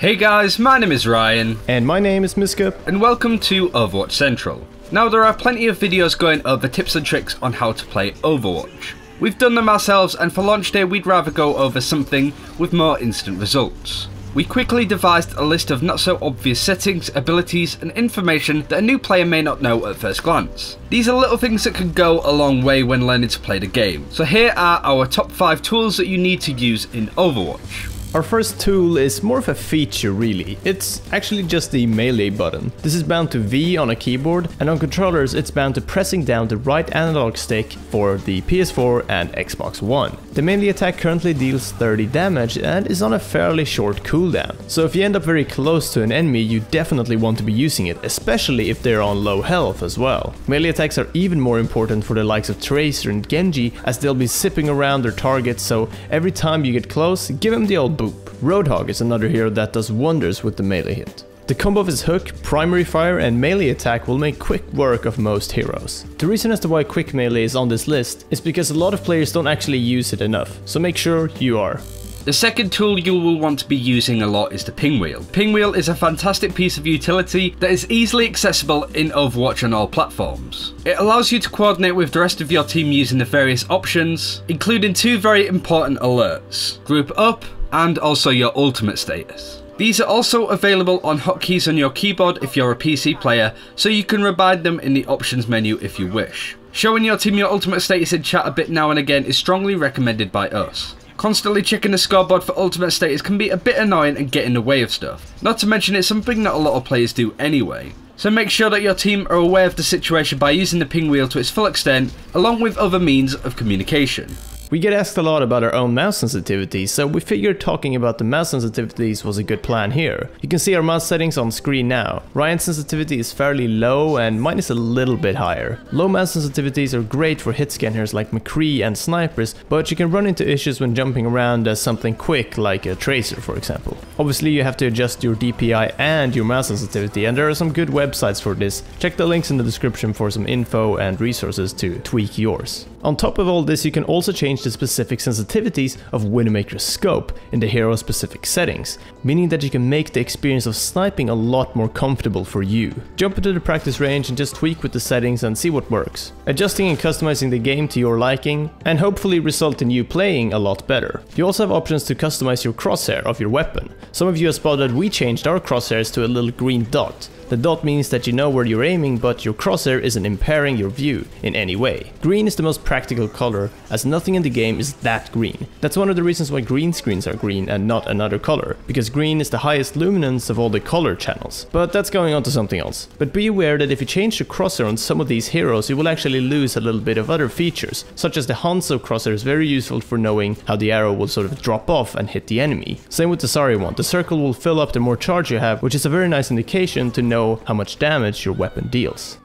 Hey guys, my name is Ryan. And my name is Miska. And welcome to Overwatch Central. Now there are plenty of videos going over tips and tricks on how to play Overwatch. We've done them ourselves, and for launch day we'd rather go over something with more instant results. We quickly devised a list of not so obvious settings, abilities and information that a new player may not know at first glance. These are little things that can go a long way when learning to play the game. So here are our top 5 tools that you need to use in Overwatch. Our first tool is more of a feature really. It's actually just the melee button. This is bound to V on a keyboard, and on controllers it's bound to pressing down the right analog stick for the PS4 and Xbox One. The melee attack currently deals 30 damage and is on a fairly short cooldown. So if you end up very close to an enemy, you definitely want to be using it, especially if they're on low health as well. Melee attacks are even more important for the likes of Tracer and Genji, as they'll be zipping around their targets, so every time you get close, give them the old boop. Roadhog is another hero that does wonders with the melee hit. The combo of his hook, primary fire and melee attack will make quick work of most heroes. The reason as to why quick melee is on this list is because a lot of players don't actually use it enough, so make sure you are. The second tool you will want to be using a lot is the pinwheel. Pinwheel is a fantastic piece of utility that is easily accessible in Overwatch on all platforms. It allows you to coordinate with the rest of your team using the various options, including two very important alerts, group up and also your ultimate status. These are also available on hotkeys on your keyboard if you're a PC player, so you can rebind them in the options menu if you wish. Showing your team your ultimate status in chat a bit now and again is strongly recommended by us. Constantly checking the scoreboard for ultimate status can be a bit annoying and get in the way of stuff. Not to mention it's something not a lot of players do anyway. So make sure that your team are aware of the situation by using the pinwheel to its full extent, along with other means of communication. We get asked a lot about our own mouse sensitivity, so we figured talking about the mouse sensitivities was a good plan here. You can see our mouse settings on screen now. Ryan's sensitivity is fairly low and mine is a little bit higher. Low mouse sensitivities are great for hit scanners like McCree and snipers, but you can run into issues when jumping around as something quick like a Tracer for example. Obviously you have to adjust your DPI and your mouse sensitivity, and there are some good websites for this. Check the links in the description for some info and resources to tweak yours. On top of all this, you can also change the specific sensitivities of Widowmaker's scope in the hero specific settings, meaning that you can make the experience of sniping a lot more comfortable for you. Jump into the practice range and just tweak with the settings and see what works, adjusting and customizing the game to your liking, and hopefully result in you playing a lot better. You also have options to customize your crosshair of your weapon. Some of you have spotted we changed our crosshairs to a little green dot. The dot means that you know where you're aiming, but your crosshair isn't impairing your view in any way. Green is the most practical color, as nothing in the game is that green. That's one of the reasons why green screens are green and not another color, because green is the highest luminance of all the color channels. But that's going on to something else. But be aware that if you change the crosshair on some of these heroes, you will actually lose a little bit of other features, such as the Hanzo crosshair is very useful for knowing how the arrow will sort of drop off and hit the enemy. Same with the Zarya one, the circle will fill up the more charge you have, which is a very nice indication to know how much damage your weapon deals.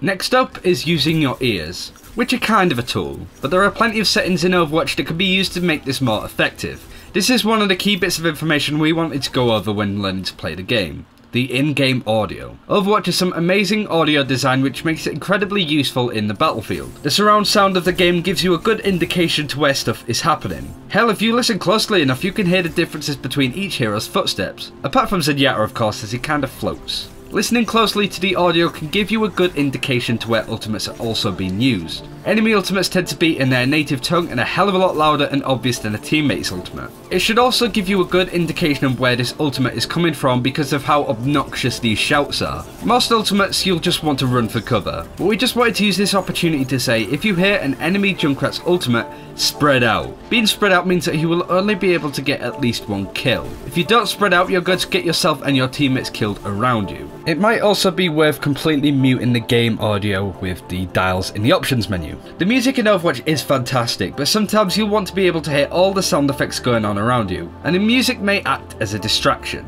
Next up is using your ears, which are kind of a tool, but there are plenty of settings in Overwatch that can be used to make this more effective. This is one of the key bits of information we wanted to go over when learning to play the game. The in-game audio. Overwatch has some amazing audio design which makes it incredibly useful in the battlefield. The surround sound of the game gives you a good indication to where stuff is happening. Hell, if you listen closely enough you can hear the differences between each hero's footsteps, apart from Zenyatta of course as he kind of floats. Listening closely to the audio can give you a good indication to where ultimates are also being used. Enemy ultimates tend to be in their native tongue and a hell of a lot louder and obvious than a teammate's ultimate. It should also give you a good indication of where this ultimate is coming from because of how obnoxious these shouts are. Most ultimates you'll just want to run for cover, but we just wanted to use this opportunity to say if you hear an enemy Junkrat's ultimate, spread out. Being spread out means that you will only be able to get at least one kill. If you don't spread out you're going to get yourself and your teammates killed around you. It might also be worth completely muting the game audio with the dials in the options menu. The music in Overwatch is fantastic, but sometimes you'll want to be able to hear all the sound effects going on around you, and the music may act as a distraction.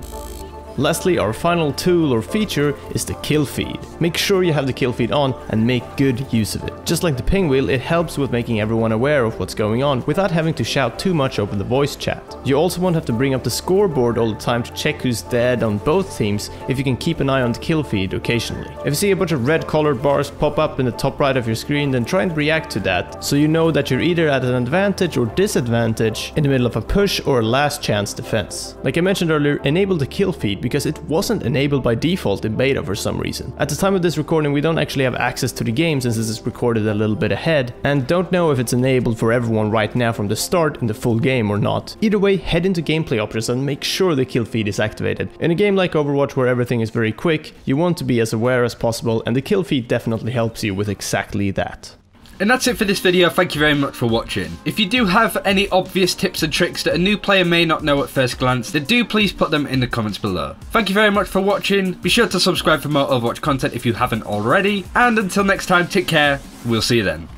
Lastly, our final tool or feature is the kill feed. Make sure you have the kill feed on and make good use of it. Just like the ping wheel, it helps with making everyone aware of what's going on without having to shout too much over the voice chat. You also won't have to bring up the scoreboard all the time to check who's dead on both teams if you can keep an eye on the kill feed occasionally. If you see a bunch of red colored bars pop up in the top right of your screen, then try and react to that so you know that you're either at an advantage or disadvantage in the middle of a push or a last chance defense. Like I mentioned earlier, enable the kill feed because it wasn't enabled by default in beta for some reason. At the time of this recording, we don't actually have access to the game since this is recorded a little bit ahead, and don't know if it's enabled for everyone right now from the start in the full game or not. Either way, head into gameplay options and make sure the kill feed is activated. In a game like Overwatch where everything is very quick, you want to be as aware as possible, and the kill feed definitely helps you with exactly that. And that's it for this video. Thank you very much for watching. If you do have any obvious tips and tricks that a new player may not know at first glance, then do please put them in the comments below. Thank you very much for watching. Be sure to subscribe for more Overwatch content if you haven't already. And until next time, take care. We'll see you then.